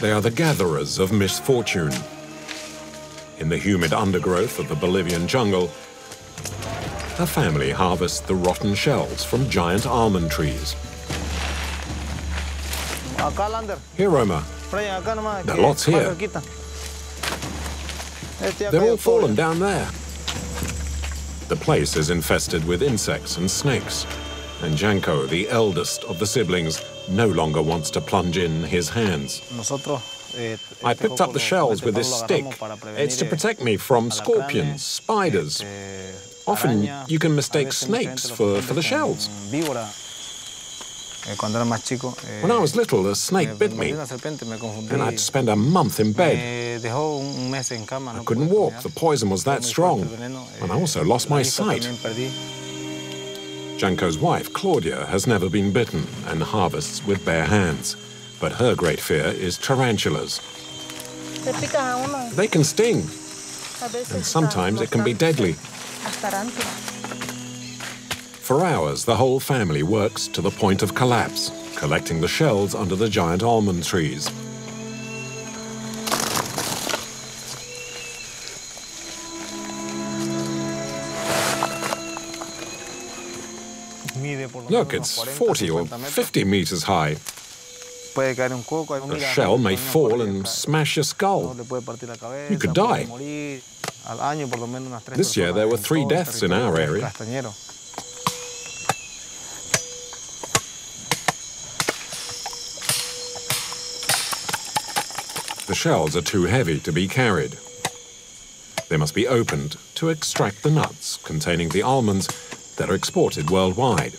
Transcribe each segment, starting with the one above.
They are the gatherers of misfortune. In the humid undergrowth of the Bolivian jungle, a family harvests the rotten shells from giant almond trees. Here, Roma. There are lots here. They're all fallen down there. The place is infested with insects and snakes, and Janko, the eldest of the siblings, no longer wants to plunge in his hands. I picked up the shells with this stick. It's to protect me from scorpions, spiders. Often you can mistake snakes for the shells. When I was little, a snake bit me, and I had to spend a month in bed. I couldn't walk, the poison was that strong, and I also lost my sight. Janko's wife, Claudia, has never been bitten and harvests with bare hands, but her great fear is tarantulas. They can sting, and sometimes it can be deadly. For hours, the whole family works to the point of collapse, collecting the shells under the giant almond trees. Look, it's 40 or 50 meters high. A shell may fall and smash your skull. You could die. This year, there were 3 deaths in our area. The shells are too heavy to be carried. They must be opened to extract the nuts containing the almonds that are exported worldwide.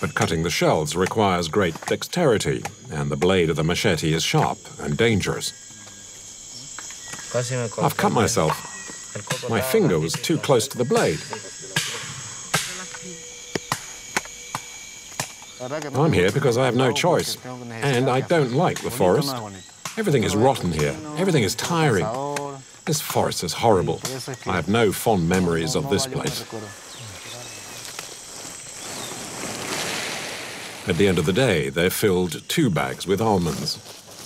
But cutting the shells requires great dexterity, and the blade of the machete is sharp and dangerous. I've cut myself. My finger was too close to the blade. I'm here because I have no choice, and I don't like the forest. Everything is rotten here. Everything is tiring. This forest is horrible. I have no fond memories of this place. At the end of the day, they've filled 2 bags with almonds.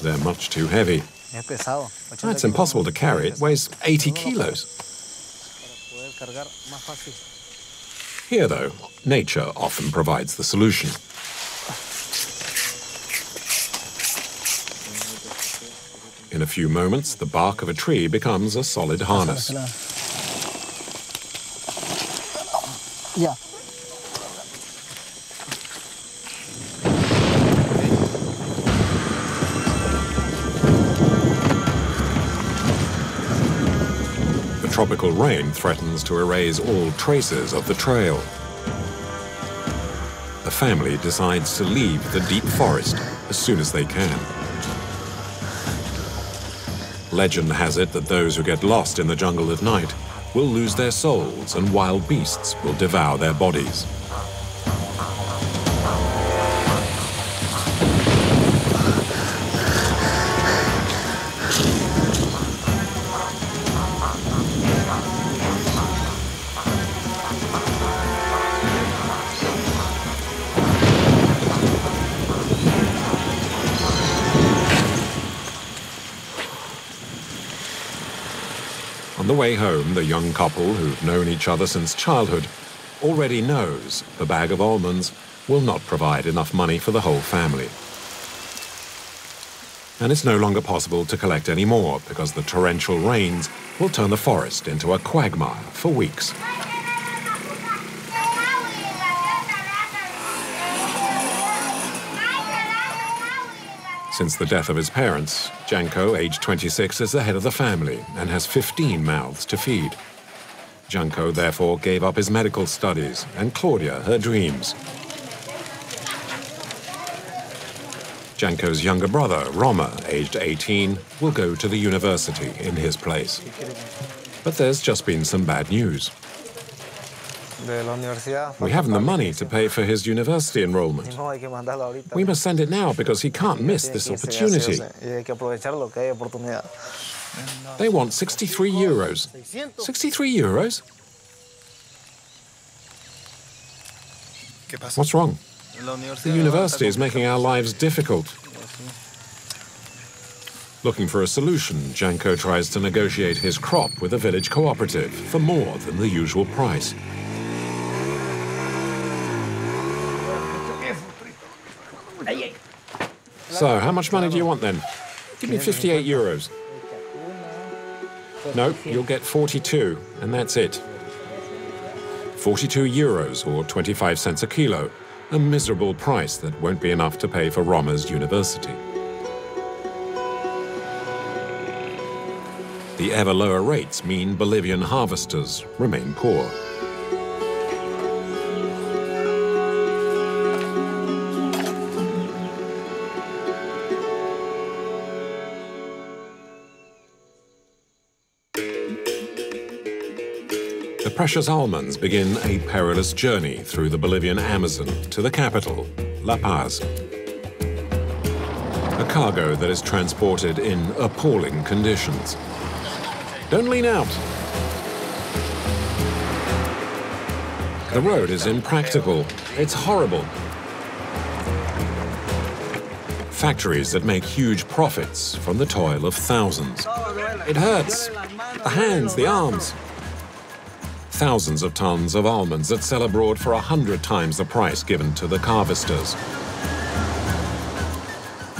They're much too heavy. It's impossible to carry. It weighs 80 kilos. Here, though, nature often provides the solution. In a few moments, the bark of a tree becomes a solid harness. The tropical rain threatens to erase all traces of the trail. The family decides to leave the deep forest as soon as they can. Legend has it that those who get lost in the jungle at night will lose their souls and wild beasts will devour their bodies. On the way home, the young couple, who've known each other since childhood, already knows the bag of almonds will not provide enough money for the whole family. And it's no longer possible to collect any more because the torrential rains will turn the forest into a quagmire for weeks. Since the death of his parents, Janko, age 26, is the head of the family and has 15 mouths to feed. Janko, therefore, gave up his medical studies and Claudia her dreams. Janko's younger brother, Roma, aged 18, will go to the university in his place. But there's just been some bad news. We haven't the money to pay for his university enrollment. We must send it now because he can't miss this opportunity. They want 63 euros. 63 euros? What's wrong? The university is making our lives difficult. Looking for a solution, Janko tries to negotiate his crop with a village cooperative for more than the usual price. So, how much money do you want then? Give me 58 euros. No, you'll get 42, and that's it. 42 euros, or 25 cents a kilo. A miserable price that won't be enough to pay for Roma's university. The ever lower rates mean Bolivian harvesters remain poor. The precious almonds begin a perilous journey through the Bolivian Amazon to the capital, La Paz. A cargo that is transported in appalling conditions. Don't lean out. The road is impractical. It's horrible. Factories that make huge profits from the toil of thousands. It hurts. The hands, the arms. Thousands of tons of almonds that sell abroad for 100 times the price given to the harvesters.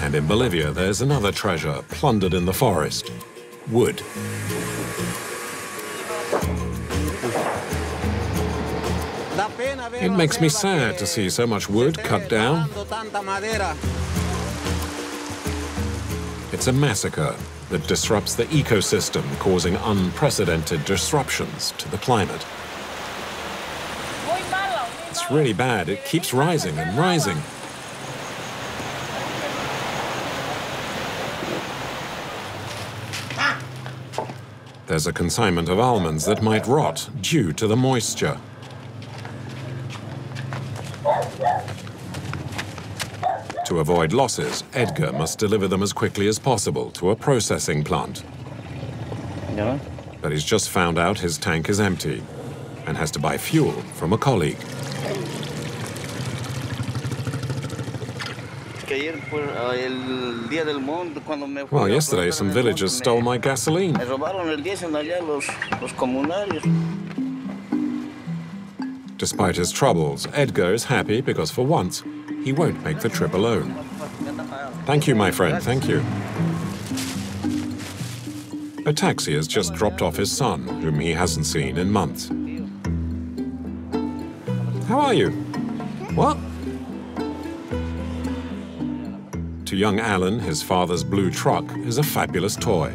And in Bolivia, there's another treasure plundered in the forest. Wood. It makes me sad to see so much wood cut down. It's a massacre that disrupts the ecosystem, causing unprecedented disruptions to the climate. It's really bad. It keeps rising and rising. There's a consignment of almonds that might rot due to the moisture. To avoid losses, Edgar must deliver them as quickly as possible to a processing plant. No. But he's just found out his tank is empty and has to buy fuel from a colleague. Well, yesterday some villagers stole my gasoline. Despite his troubles, Edgar is happy because for once, he won't make the trip alone. Thank you, my friend, thank you. A taxi has just dropped off his son, whom he hasn't seen in months. How are you? What? To young Alan, his father's blue truck is a fabulous toy.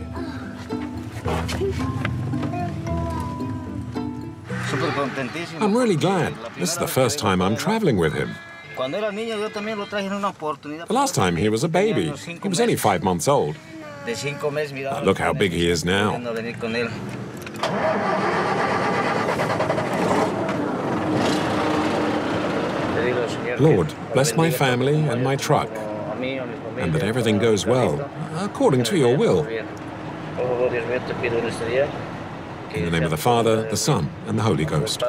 I'm really glad. This is the first time I'm traveling with him. The last time he was a baby. He was only 5 months old. But look how big he is now. Lord, bless my family and my truck, and that everything goes well, according to your will. In the name of the Father, the Son, and the Holy Ghost.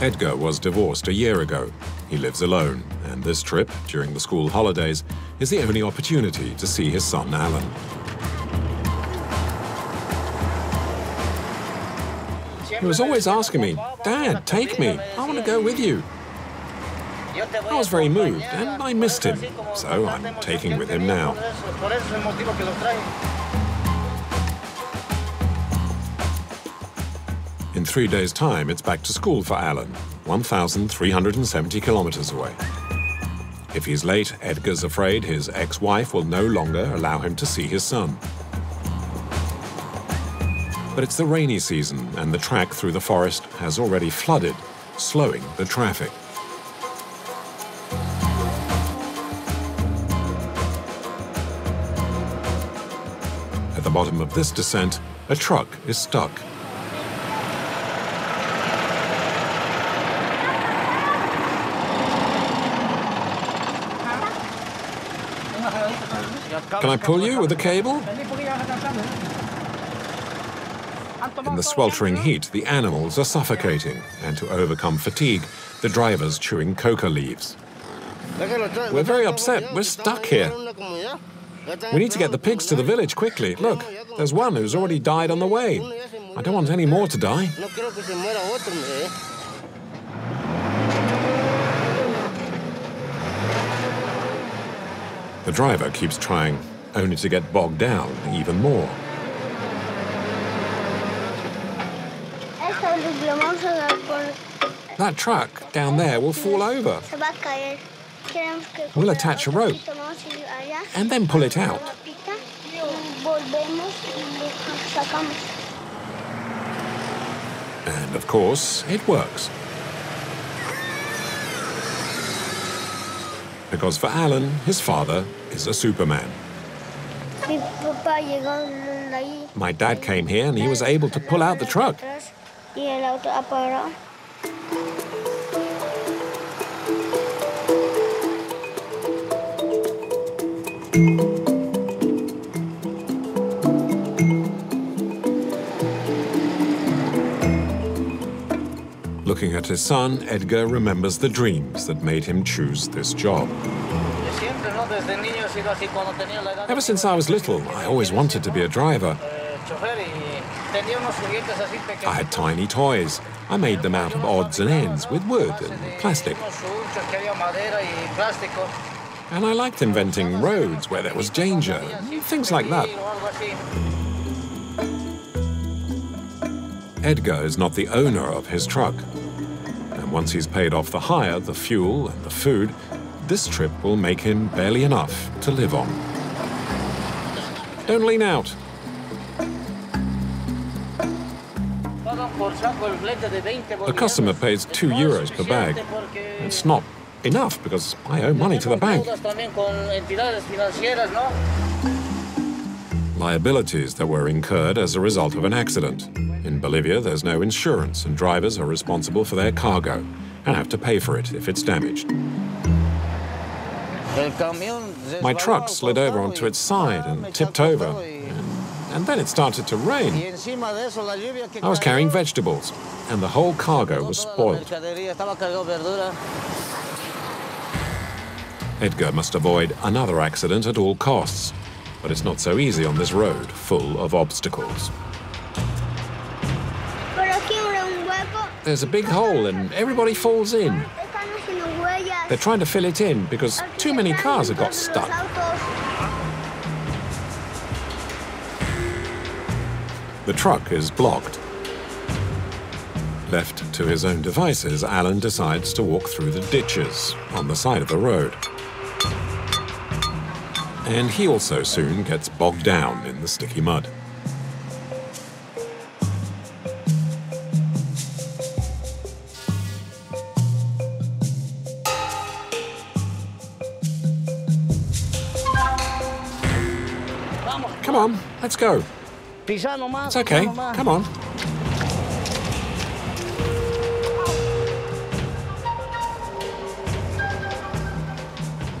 Edgar was divorced a year ago. He lives alone, and this trip, during the school holidays, is the only opportunity to see his son, Alan. He was always asking me, "Dad, take me. I want to go with you." I was very moved, and I missed him, so I'm taking with him now. In 3 days' time, it's back to school for Alan, 1,370 kilometers away. If he's late, Edgar's afraid his ex-wife will no longer allow him to see his son. But it's the rainy season, and the track through the forest has already flooded, slowing the traffic. At the bottom of this descent, a truck is stuck. Can I pull you with a cable? In the sweltering heat, the animals are suffocating, and to overcome fatigue, the driver's chewing coca leaves. We're very upset. We're stuck here. We need to get the pigs to the village quickly. Look, there's one who's already died on the way. I don't want any more to die. The driver keeps trying, only to get bogged down even more. That truck down there will fall over. We'll attach a rope and then pull it out. And of course, it works. Because for Alan, his father is a superman. My dad came here and he was able to pull out the truck. Looking at his son, Edgar remembers the dreams that made him choose this job. Ever since I was little, I always wanted to be a driver. I had tiny toys. I made them out of odds and ends with wood and plastic. And I liked inventing roads where there was danger, things like that. Edgar is not the owner of his truck. And once he's paid off the hire, the fuel and the food, this trip will make him barely enough to live on. Don't lean out. The customer pays €2 per bag. It's not enough because I owe money to the bank. Liabilities that were incurred as a result of an accident. In Bolivia, there's no insurance, and drivers are responsible for their cargo and have to pay for it if it's damaged. My truck slid over onto its side and tipped over, and then it started to rain. I was carrying vegetables, and the whole cargo was spoiled. Edgar must avoid another accident at all costs, but it's not so easy on this road full of obstacles. There's a big hole and everybody falls in. They're trying to fill it in because too many cars have got stuck. The truck is blocked. Left to his own devices, Alan decides to walk through the ditches on the side of the road. And he also soon gets bogged down in the sticky mud. Come on, let's go. It's okay, come on.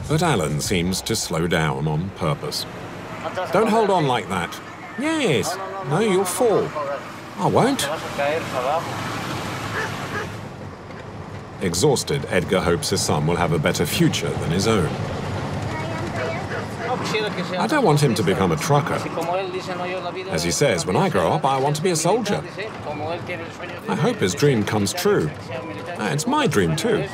But Alan seems to slow down on purpose. Don't hold on like that. Yes, no, you'll fall. I won't. Exhausted, Edgar hopes his son will have a better future than his own. I don't want him to become a trucker. As he says, when I grow up, I want to be a soldier. I hope his dream comes true. It's my dream too.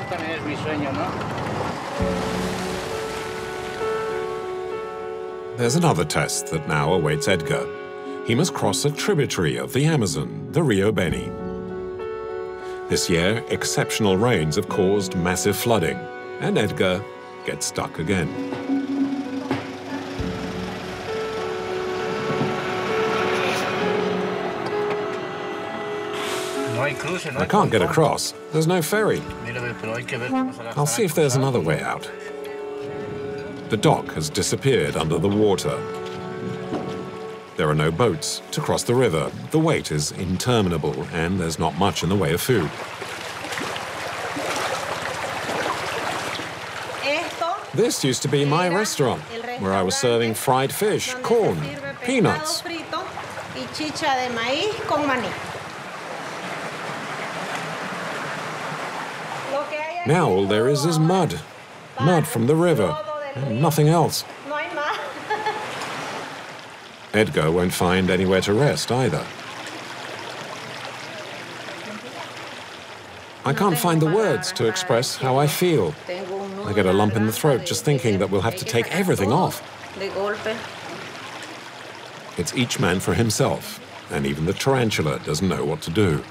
There's another test that now awaits Edgar. He must cross a tributary of the Amazon, the Rio Beni. This year, exceptional rains have caused massive flooding, and Edgar gets stuck again. I can't get across. There's no ferry. I'll see if there's another way out. The dock has disappeared under the water. There are no boats to cross the river. The wait is interminable, and there's not much in the way of food. This used to be my restaurant. where I was serving fried fish, corn, peanuts. Y chicha de maíz con maní. Now all there is mud. Mud from the river, and nothing else. Edgar won't find anywhere to rest either. I can't find the words to express how I feel. I get a lump in the throat just thinking that we'll have to take everything off. It's each man for himself, and even the tarantula doesn't know what to do.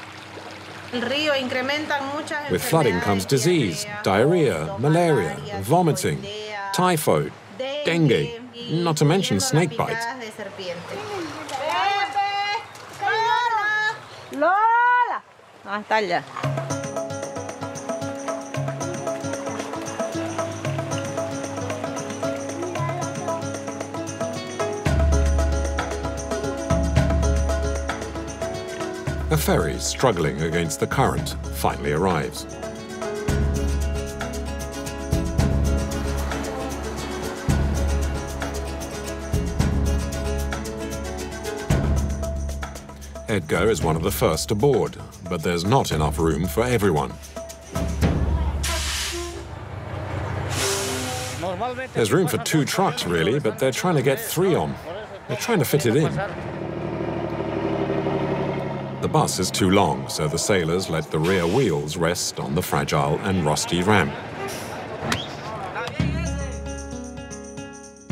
With flooding comes disease, diarrhea, malaria, vomiting, typhoid, dengue, not to mention snake bites. A ferry struggling against the current finally arrives. Edgar is one of the first aboard, but there's not enough room for everyone. There's room for 2 trucks, really, but they're trying to get 3 on. They're trying to fit it in. The bus is too long, so the sailors let the rear wheels rest on the fragile and rusty ramp.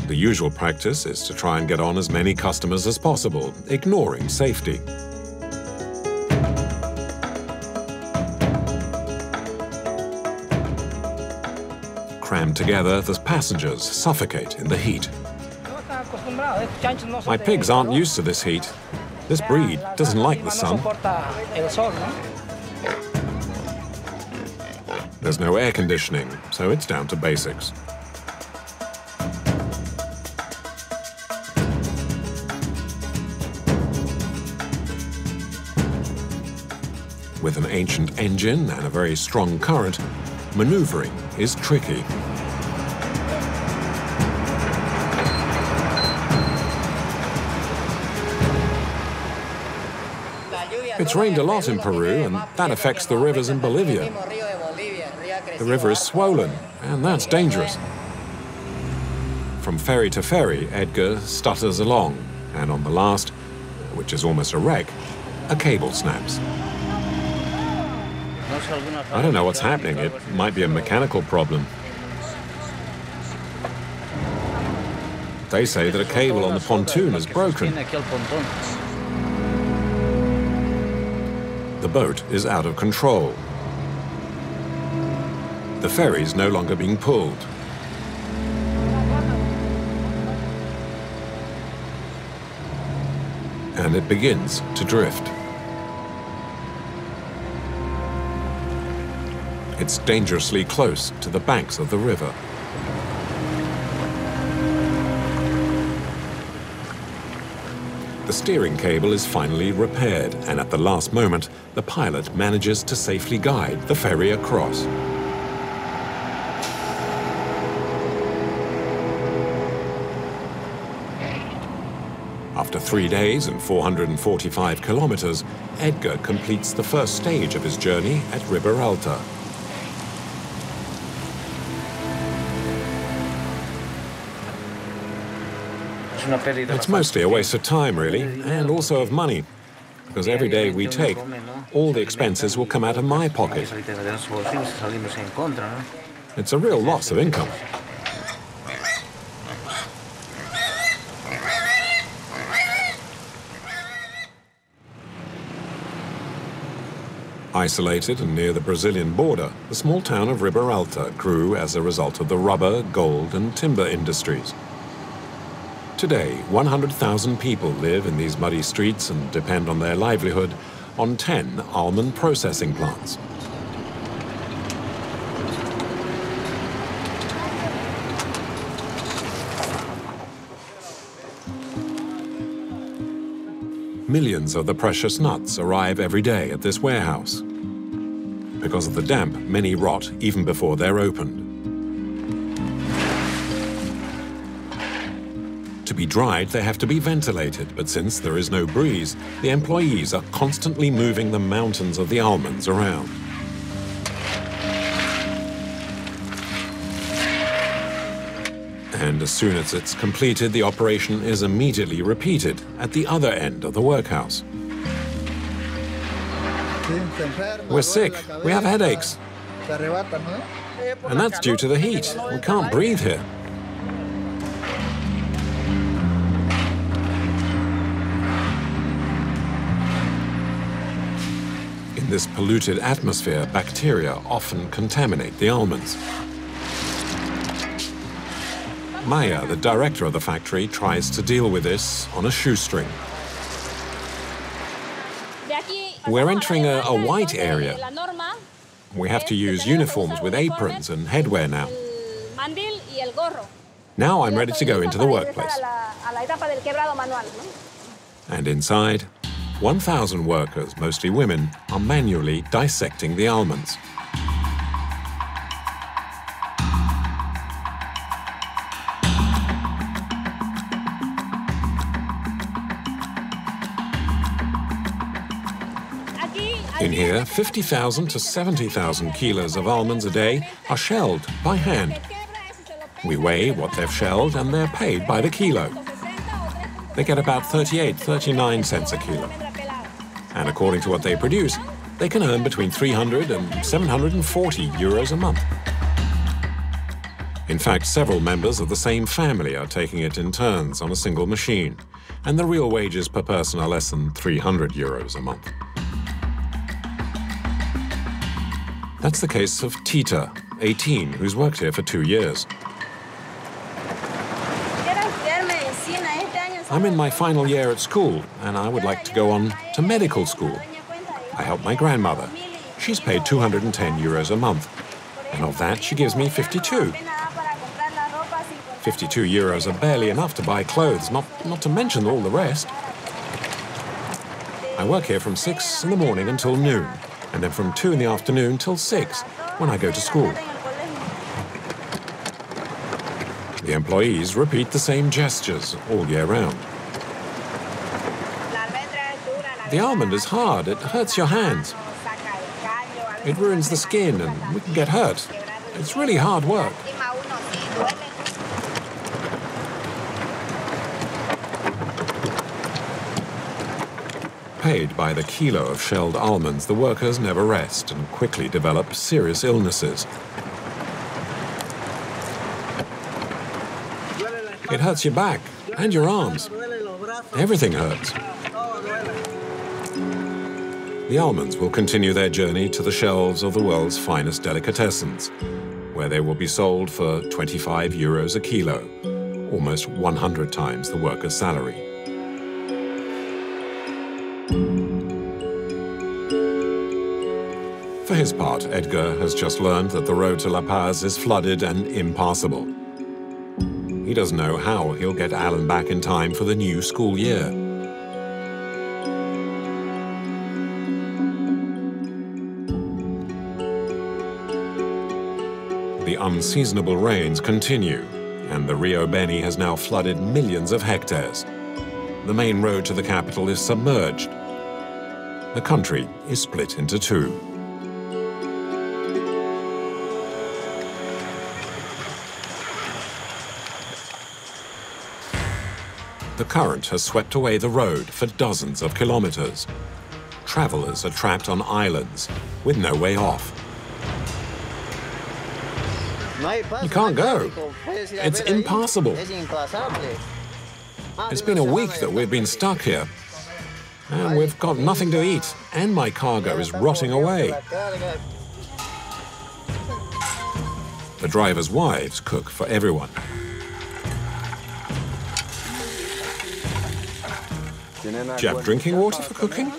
The usual practice is to try and get on as many customers as possible, ignoring safety. Crammed together, the passengers suffocate in the heat. My pigs aren't used to this heat. This breed doesn't like the sun. There's no air conditioning, so it's down to basics. With an ancient engine and a very strong current, maneuvering is tricky. It's rained a lot in Peru, and that affects the rivers in Bolivia. The river is swollen, and that's dangerous. From ferry to ferry, Edgar stutters along, and on the last, which is almost a wreck, a cable snaps. I don't know what's happening. It might be a mechanical problem. They say that a cable on the pontoon is broken. The boat is out of control. The ferry's no longer being pulled. And it begins to drift. It's dangerously close to the banks of the river. The steering cable is finally repaired, and at the last moment, the pilot manages to safely guide the ferry across. After 3 days and 445 kilometers, Edgar completes the first stage of his journey at Riberalta. It's mostly a waste of time, really, and also of money, because every day we take, all the expenses will come out of my pocket. It's a real loss of income. Isolated and near the Brazilian border, the small town of Riberalta grew as a result of the rubber, gold, and timber industries. Today, 100,000 people live in these muddy streets and depend on their livelihood on 10 almond processing plants. Millions of the precious nuts arrive every day at this warehouse. Because of the damp, many rot even before they're opened. be dried, they have to be ventilated, but since there is no breeze, the employees are constantly moving the mountains of the almonds around. And as soon as it's completed, the operation is immediately repeated at the other end of the workhouse. We're sick, we have headaches, and that's due to the heat. We can't breathe here. In this polluted atmosphere, bacteria often contaminate the almonds. Maya, the director of the factory, tries to deal with this on a shoestring. We're entering a white area. We have to use uniforms with aprons and headwear now. Now I'm ready to go into the workplace. And inside, 1,000 workers, mostly women, are manually dissecting the almonds. In here, 50,000 to 70,000 kilos of almonds a day are shelled by hand. We weigh what they've shelled and they're paid by the kilo. They get about 38, 39 cents a kilo. And according to what they produce, they can earn between 300 and 740 euros a month. In fact, several members of the same family are taking it in turns on a single machine, and the real wages per person are less than 300 euros a month. That's the case of Tita, 18, who's worked here for 2 years. I'm in my final year at school, and I would like to go on to medical school. I help my grandmother. She's paid 210 euros a month, and of that she gives me 52. 52 euros are barely enough to buy clothes, not to mention all the rest. I work here from 6 in the morning until noon, and then from 2 in the afternoon till 6, when I go to school. The employees repeat the same gestures all year round. The almond is hard, it hurts your hands. It ruins the skin and we can get hurt. It's really hard work. Paid by the kilo of shelled almonds, the workers never rest and quickly develop serious illnesses. It hurts your back and your arms. Everything hurts. The almonds will continue their journey to the shelves of the world's finest delicatessens, where they will be sold for 25 euros a kilo, almost 100 times the worker's salary. For his part, Edgar has just learned that the road to La Paz is flooded and impassable. He doesn't know how he'll get Alan back in time for the new school year. The unseasonable rains continue, and the Rio Beni has now flooded millions of hectares. The main road to the capital is submerged. The country is split into two. The current has swept away the road for dozens of kilometers. Travelers are trapped on islands with no way off. You can't go. It's impassable. It's been a week that we've been stuck here. And we've got nothing to eat, and my cargo is rotting away. The drivers' wives cook for everyone. Do you have drinking water for cooking?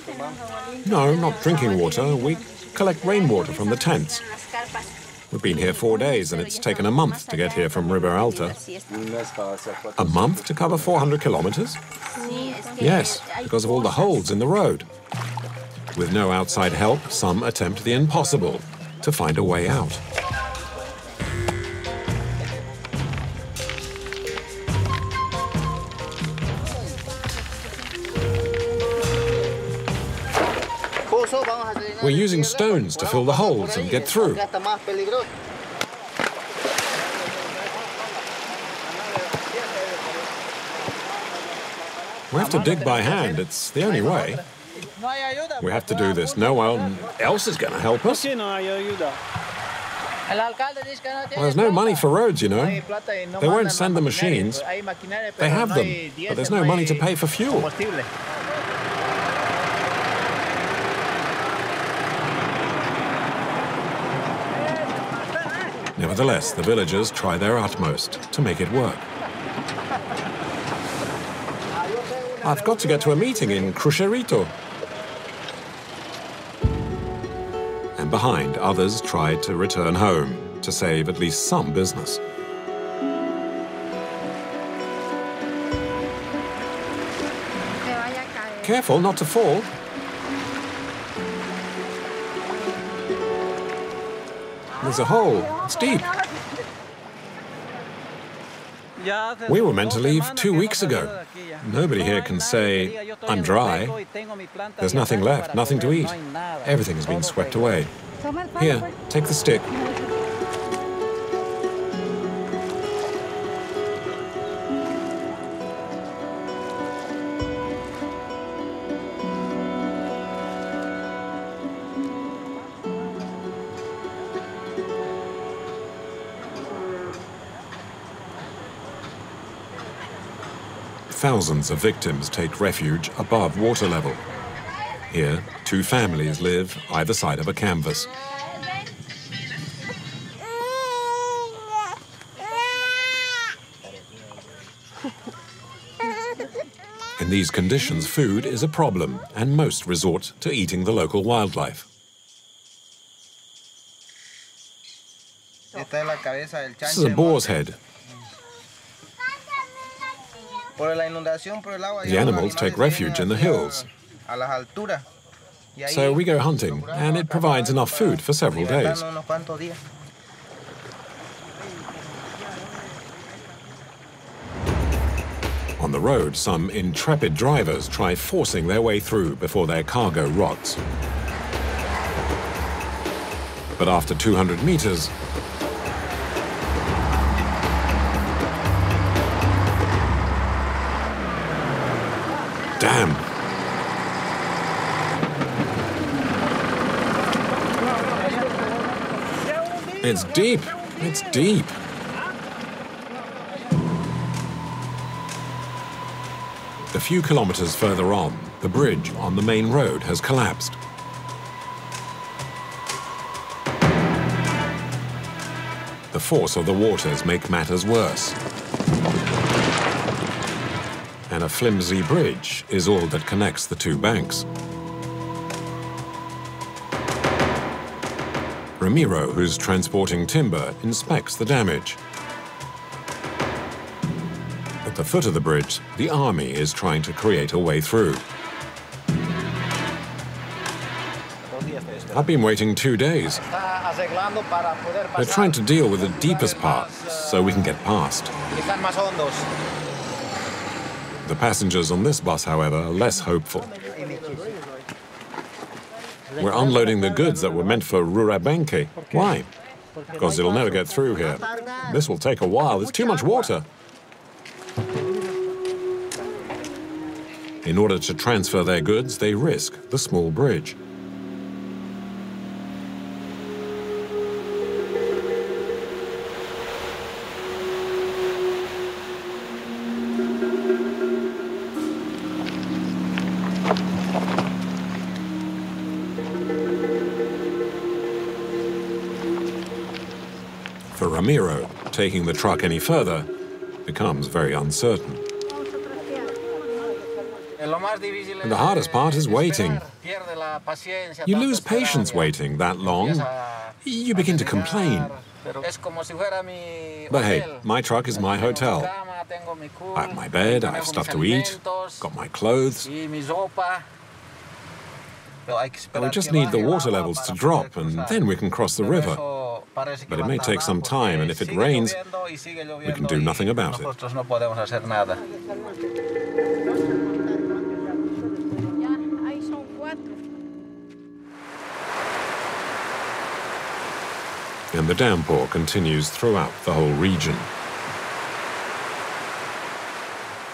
No, not drinking water. We collect rainwater from the tents. We've been here 4 days and it's taken a month to get here from Riberalta. A month to cover 400 kilometers? Yes, because of all the holes in the road. With no outside help, some attempt the impossible to find a way out. We're using stones to fill the holes and get through. We have to dig by hand, it's the only way. We have to do this, no one else is going to help us. Well, there's no money for roads, you know. They won't send the machines. They have them, but there's no money to pay for fuel. Nevertheless, the villagers try their utmost to make it work. I've got to get to a meeting in Crucerito. And behind, others tried to return home to save at least some business. Careful not to fall. There's a hole. It's deep. We were meant to leave 2 weeks ago. Nobody here can say, I'm dry. There's nothing left, nothing to eat. Everything has been swept away. Here, take the stick. Thousands of victims take refuge above water level. Here, 2 families live either side of a canvas. In these conditions, food is a problem, and most resort to eating the local wildlife. This is a boar's head. The animals take refuge in the hills. So we go hunting, and it provides enough food for several days. On the road, some intrepid drivers try forcing their way through before their cargo rots. But after 200 meters, damn! It's deep! It's deep! A few kilometers further on, the bridge on the main road has collapsed. The force of the waters make matters worse. And a flimsy bridge is all that connects the 2 banks. Ramiro, who's transporting timber, inspects the damage. At the foot of the bridge, the army is trying to create a way through. I've been waiting 2 days. They're trying to deal with the deepest part so we can get past. The passengers on this bus, however, are less hopeful. We're unloading the goods that were meant for Rurabenke. Why? Because it'll never get through here. This will take a while. There's too much water. In order to transfer their goods, they risk the small bridge. Ramiro, taking the truck any further, becomes very uncertain. And the hardest part is waiting. You lose patience waiting that long. You begin to complain. But hey, my truck is my hotel. I have my bed, I have stuff to eat, got my clothes. We just need the water levels to drop, and then we can cross the river. But it may take some time, and if it rains, we can do nothing about it. and the downpour continues throughout the whole region.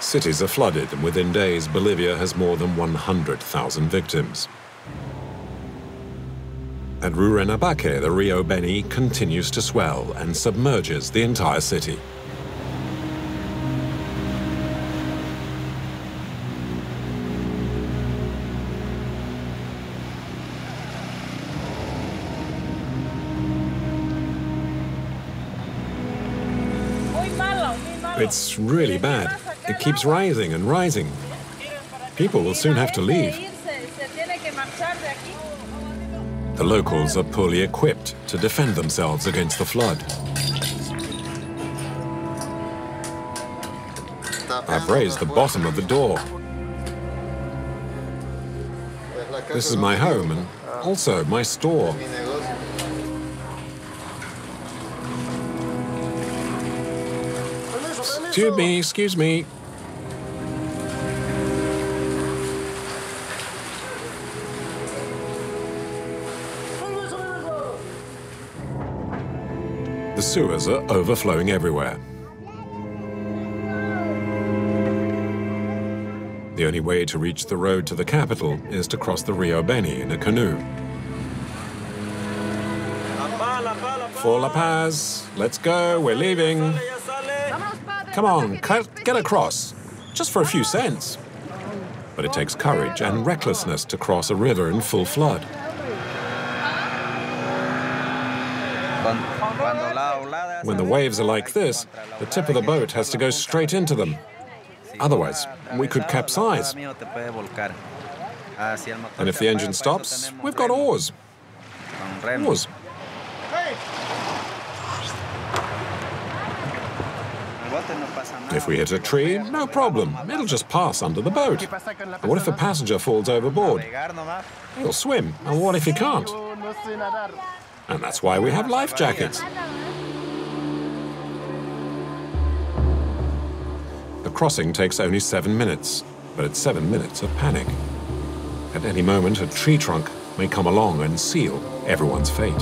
Cities are flooded, and within days, Bolivia has more than 100,000 victims. At Rurrenabaque, the Rio Beni continues to swell and submerges the entire city. It's really bad. It keeps rising and rising. People will soon have to leave. The locals are poorly equipped to defend themselves against the flood. I've raised the bottom of the door. This is my home and also my store. Excuse me. The sewers are overflowing everywhere. The only way to reach the road to the capital is to cross the Rio Beni in a canoe. For La Paz, let's go, we're leaving. Come on, get across, just for a few cents. But it takes courage and recklessness to cross a river in full flood. When the waves are like this, the tip of the boat has to go straight into them. Otherwise, we could capsize. And if the engine stops, we've got oars. If we hit a tree, no problem. It'll just pass under the boat. And what if the passenger falls overboard? He'll swim. And what if he can't? And that's why we have life jackets. The crossing takes only 7 minutes, but it's 7 minutes of panic. At any moment, a tree trunk may come along and seal everyone's fate.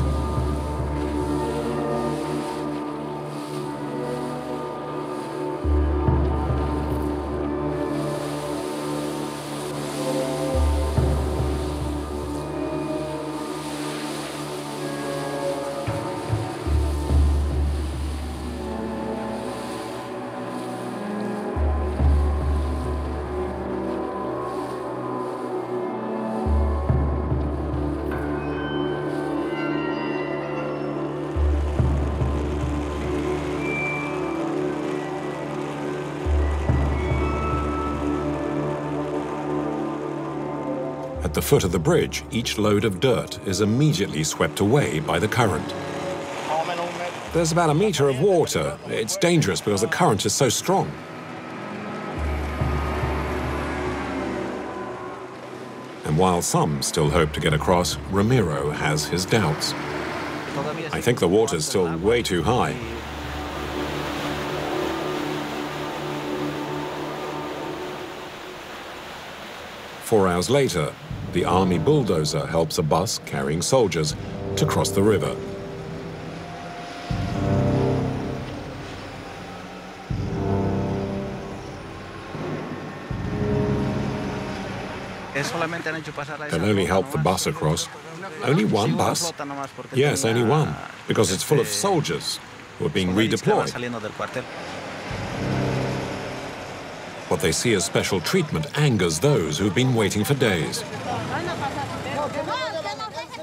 At the foot of the bridge, each load of dirt is immediately swept away by the current. There's about a meter of water. It's dangerous because the current is so strong. And while some still hope to get across, Ramiro has his doubts. I think the water's still way too high.4 hours later, the army bulldozer helps a bus carrying soldiers to cross the river. They'll only help the bus across. Only one bus? Yes, only one, because it's full of soldiers who are being redeployed. What they see as special treatment angers those who've been waiting for days.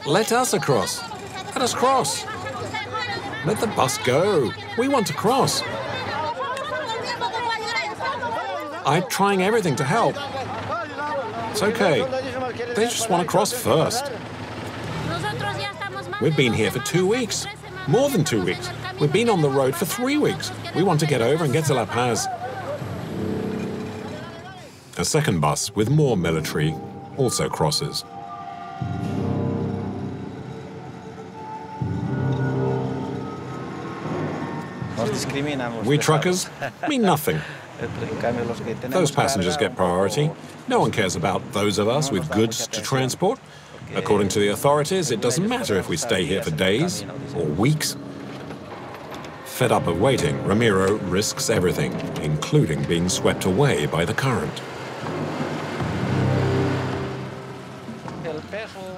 Let us across. Let us cross. Let the bus go. We want to cross. I'm trying everything to help. It's okay. They just want to cross first. We've been here for 2 weeks. More than 2 weeks. We've been on the road for 3 weeks. We want to get over and get to La Paz. A second bus with more military also crosses. We truckers mean nothing. Those passengers get priority. No one cares about those of us with goods to transport. According to the authorities, it doesn't matter if we stay here for days or weeks. Fed up of waiting, Ramiro risks everything, including being swept away by the current.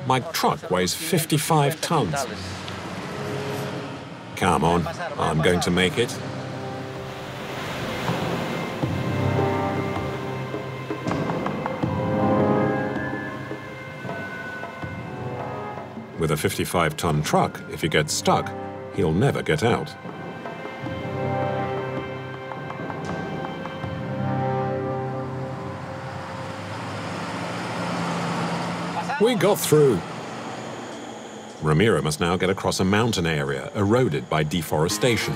My truck weighs 55 tons. Come on, I'm going to make it. With a 55-ton truck, if he gets stuck, he'll never get out. We got through. Ramiro must now get across a mountain area eroded by deforestation.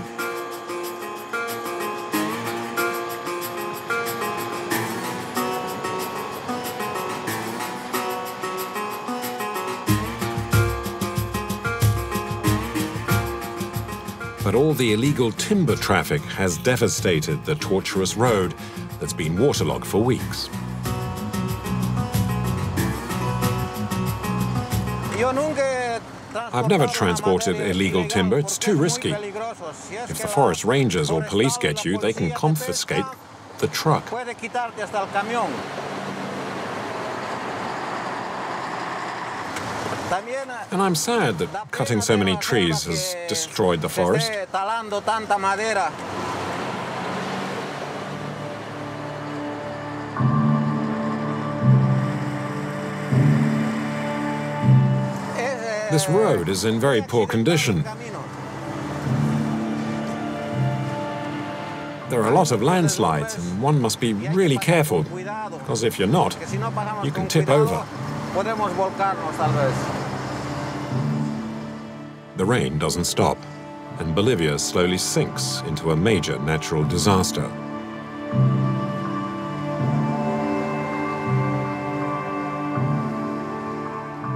But all the illegal timber traffic has devastated the tortuous road that's been waterlogged for weeks. I've never transported illegal timber, it's too risky. If the forest rangers or police get you, they can confiscate the truck. And I'm sad that cutting so many trees has destroyed the forest. This road is in very poor condition. There are a lot of landslides, and one must be really careful, because if you're not, you can tip over. The rain doesn't stop, and Bolivia slowly sinks into a major natural disaster.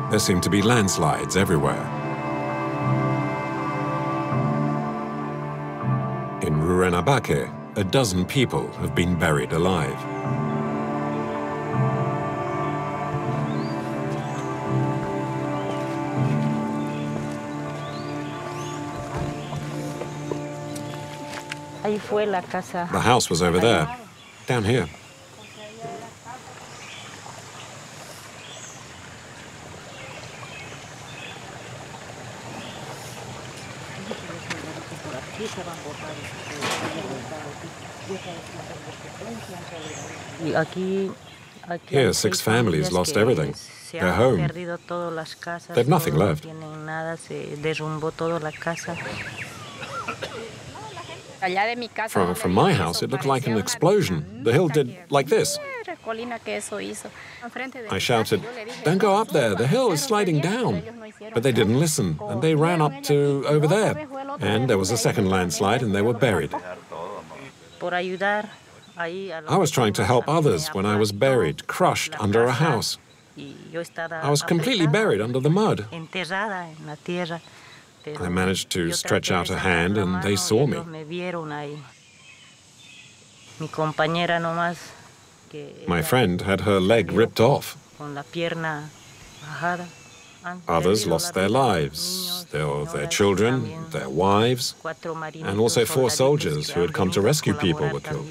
There seem to be landslides everywhere. In Rurrenabaque, a dozen people have been buried alive. The house was over there, down here. Here, 6 families lost everything, their home. They've nothing left. From my house, it looked like an explosion. The hill did like this. I shouted, "Don't go up there, the hill is sliding down." But they didn't listen, and they ran up to over there. And there was a second landslide, and they were buried. I was trying to help others when I was buried, crushed under a house. I was completely buried under the mud. I managed to stretch out a hand, and they saw me. My friend had her leg ripped off. Others lost their lives, their children, their wives, and also 4 soldiers who had come to rescue people were killed.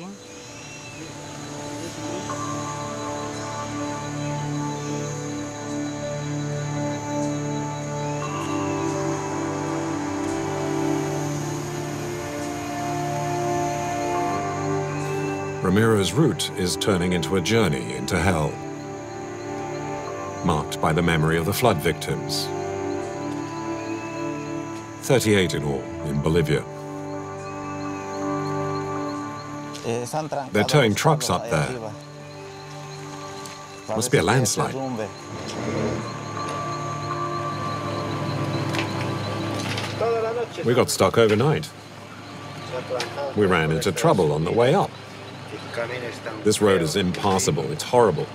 Ramiro's route is turning into a journey into hell, marked by the memory of the flood victims. 38 in all in Bolivia. They're towing trucks up there. Must be a landslide. We got stuck overnight. We ran into trouble on the way up. This road is impassable, it's horrible.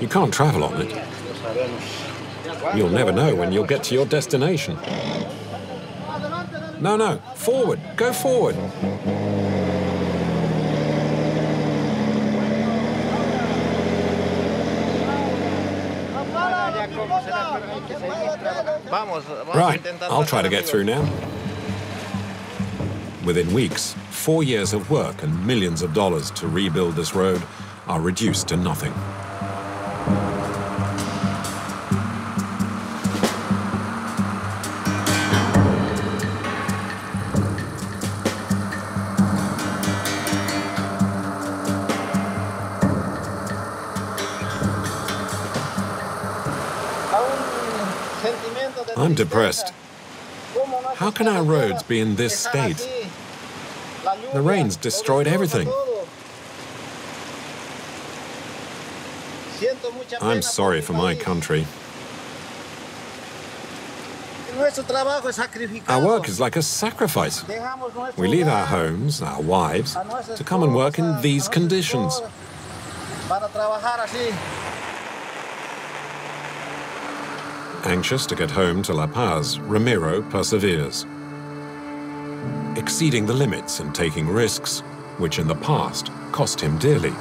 You can't travel on it. You'll never know when you'll get to your destination. No, no, forward, go forward. Right, I'll try to get through now. Within weeks, 4 years of work and millions of dollars to rebuild this road are reduced to nothing. I'm depressed. How can our roads be in this state? The rains destroyed everything. I'm sorry for my country. Our work is like a sacrifice. We leave our homes, our wives, to come and work in these conditions. Anxious to get home to La Paz, Ramiro perseveres, exceeding the limits and taking risks, which in the past cost him dearly.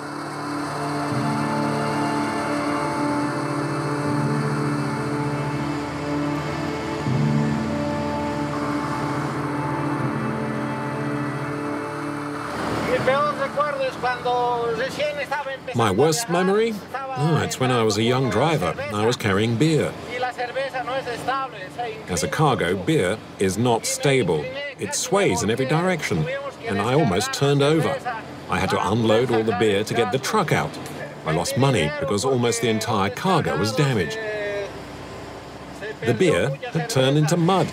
My worst memory? Oh, it's when I was a young driver. I was carrying beer. As a cargo, beer is not stable. It sways in every direction, and I almost turned over. I had to unload all the beer to get the truck out. I lost money because almost the entire cargo was damaged. The beer had turned into mud.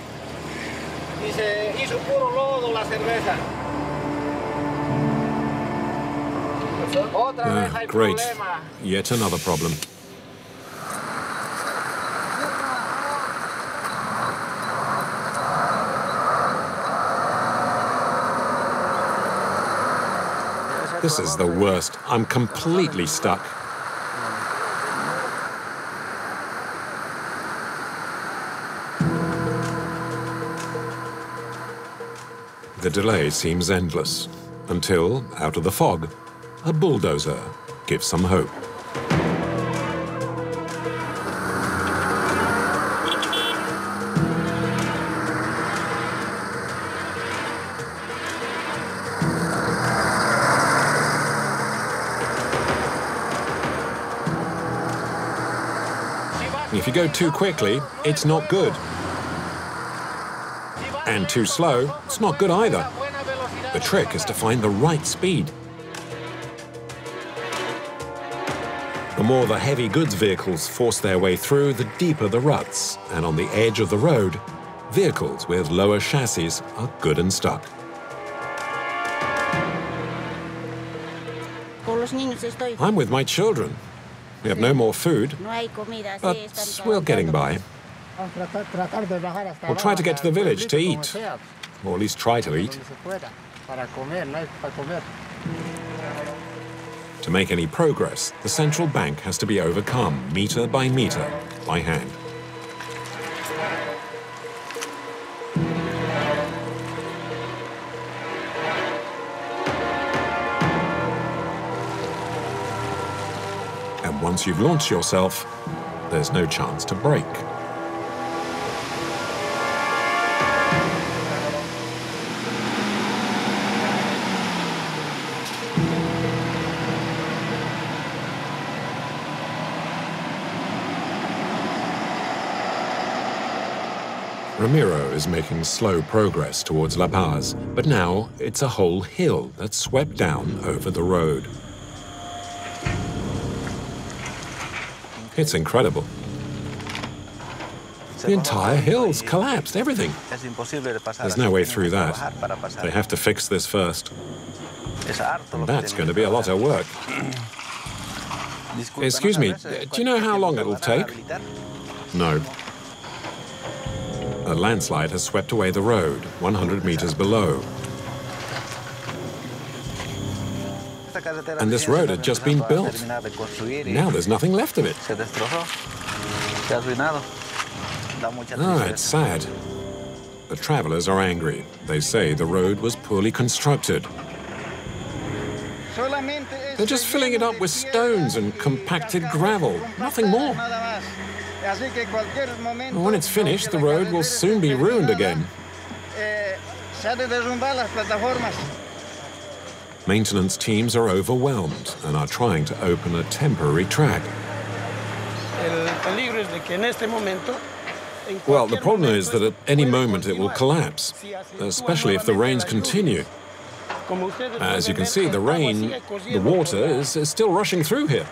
Oh, great. Yet another problem. This is the worst. I'm completely stuck. The delay seems endless until, out of the fog, a bulldozer gives some hope. If you go too quickly, it's not good. And too slow, it's not good either. The trick is to find the right speed. The more the heavy goods vehicles force their way through, the deeper the ruts, and on the edge of the road, vehicles with lower chassis are good and stuck. I'm with my children. We have no more food, but we're getting by. We'll try to get to the village to eat, or at least try to eat. To make any progress, the central bank has to be overcome meter by meter, by hand. And once you've launched yourself, there's no chance to break. Ramiro is making slow progress towards La Paz, but now it's a whole hill that's swept down over the road. It's incredible. The entire hill's collapsed, everything. There's no way through that. They have to fix this first. And that's going to be a lot of work. Excuse me, do you know how long it'll take? No. A landslide has swept away the road, 100 meters below. And this road had just been built. Now there's nothing left of it. Ah, it's sad. The travelers are angry. They say the road was poorly constructed. They're just filling it up with stones and compacted gravel, nothing more. When it's finished, the road will soon be ruined again. Maintenance teams are overwhelmed and are trying to open a temporary track. Well, the problem is that at any moment it will collapse, especially if the rains continue. As you can see, the water is still rushing through here.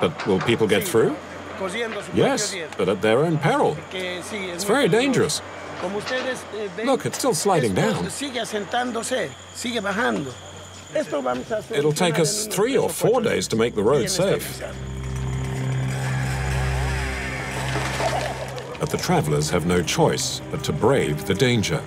But will people get through? Yes, but at their own peril. It's very dangerous. Look, it's still sliding down. It'll take us 3 or 4 days to make the road safe. But the travelers have no choice but to brave the danger.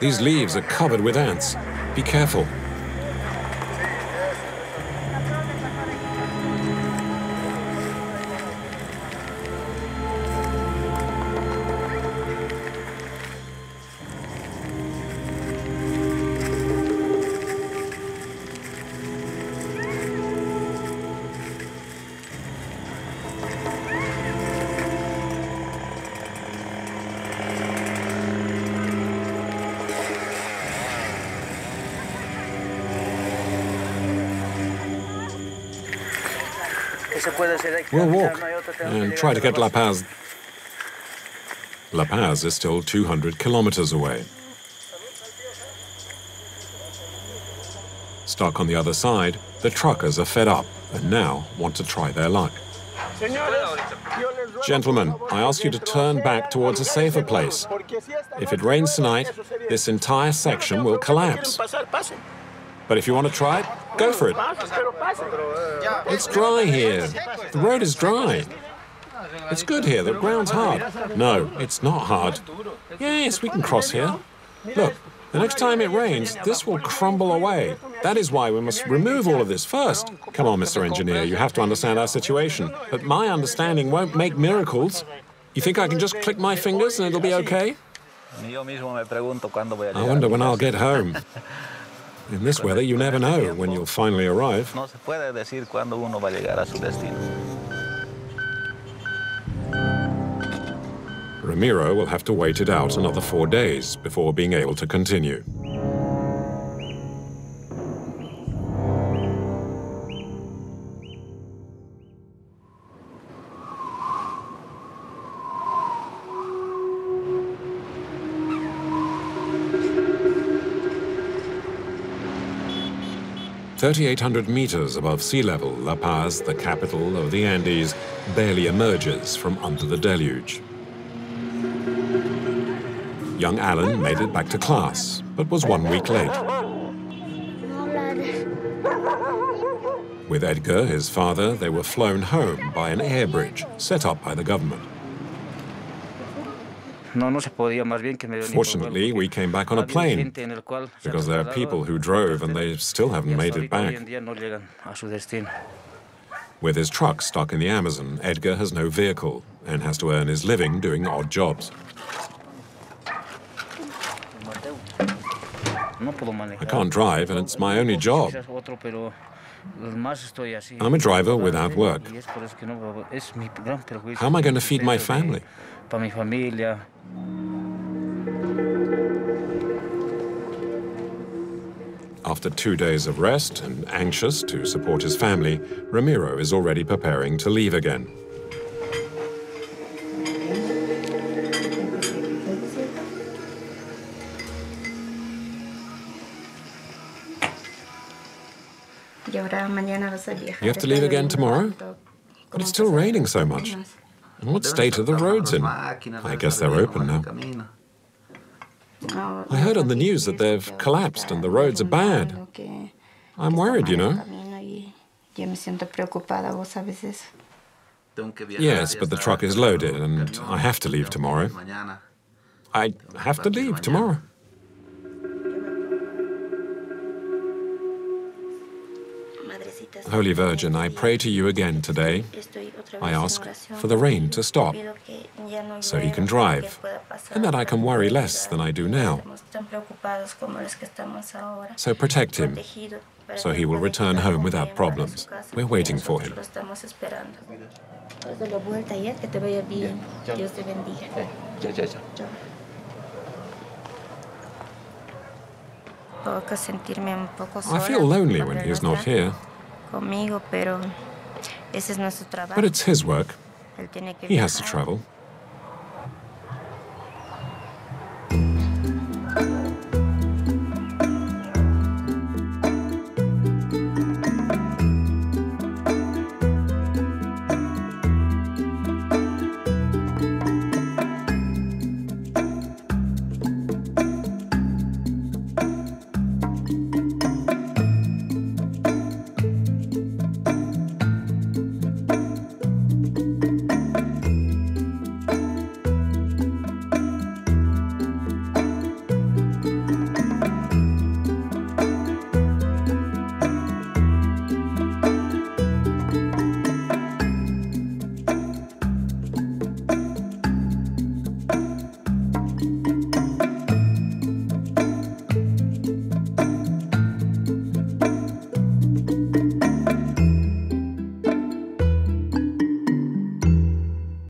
These leaves are covered with ants. Be careful. We'll walk and try to get La Paz. La Paz is still 200 kilometers away. Stuck on the other side, the truckers are fed up and now want to try their luck. Gentlemen, I ask you to turn back towards a safer place. If it rains tonight, this entire section will collapse. But if you want to try it, go for it. It's dry here. The road is dry. It's good here. The ground's hard. No, it's not hard. Yes, we can cross here. Look, the next time it rains, this will crumble away. That is why we must remove all of this first. Come on, Mr. Engineer, you have to understand our situation. But my understanding won't make miracles. You think I can just click my fingers and it'll be okay? I wonder when I'll get home. In this weather, you never know when you'll finally arrive. Ramiro will have to wait it out another 4 days before being able to continue. At 3,800 meters above sea level, La Paz, the capital of the Andes, barely emerges from under the deluge. Young Alan made it back to class, but was 1 week late. With Edgar, his father, they were flown home by an air bridge set up by the government. Fortunately, we came back on a plane, because there are people who drove and they still haven't made it back. With his truck stuck in the Amazon, Edgar has no vehicle and has to earn his living doing odd jobs. I can't drive and it's my only job. I'm a driver without work. How am I going to feed my family? After 2 days of rest and anxious to support his family, Ramiro is already preparing to leave again. You have to leave again tomorrow? But it's still raining so much. And what state are the roads in? I guess they're open now. I heard on the news that they've collapsed and the roads are bad. I'm worried, you know. Yes, but the truck is loaded and I have to leave tomorrow. I have to leave tomorrow. Holy Virgin, I pray to you again today. I ask for the rain to stop, so he can drive, and that I can worry less than I do now. So protect him, so he will return home without problems. We're waiting for him. I feel lonely when he's not here. But it's his work. He has to travel.